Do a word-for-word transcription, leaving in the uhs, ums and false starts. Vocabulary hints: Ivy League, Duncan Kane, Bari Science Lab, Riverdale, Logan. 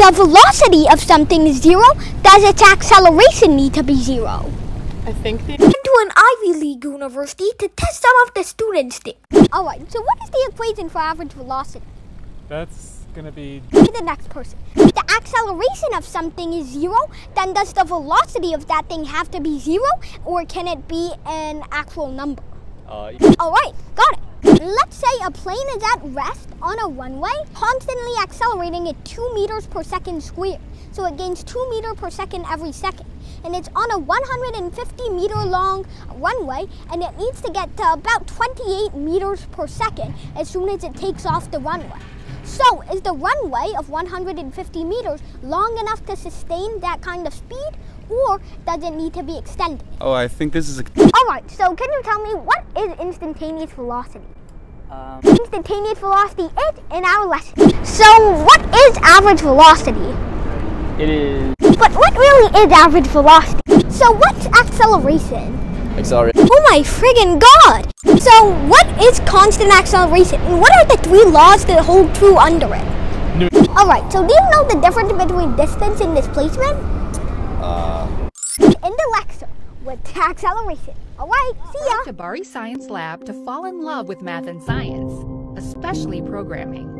the velocity of something is zero, does its acceleration need to be zero? I think they went to an Ivy League university to test some of the students there. Alright, so what is the equation for average velocity? That's gonna be... To the next person. If the acceleration of something is zero, then does the velocity of that thing have to be zero, or can it be an actual number? Uh, yeah. Alright, got it. Let's say a plane is at rest on a runway, constantly accelerating at two meters per second squared. So it gains two meters per second every second. And it's on a one hundred fifty meter long runway, and it needs to get to about twenty-eight meters per second as soon as it takes off the runway. So is the runway of one hundred fifty meters long enough to sustain that kind of speed, or does it need to be extended? Oh, I think this is... Alright, so can you tell me, what is instantaneous velocity? Um... Instantaneous velocity is in our lesson. So what is average velocity? It is... But what really is average velocity? So what's acceleration? Acceleration. Oh my friggin' god! So what is constant acceleration, and what are the three laws that hold true under it? No. Alright, so do you know the difference between distance and displacement? Uh. In the lecture with acceleration. Alright, see ya! To Bari Science Lab to fall in love with math and science, especially programming.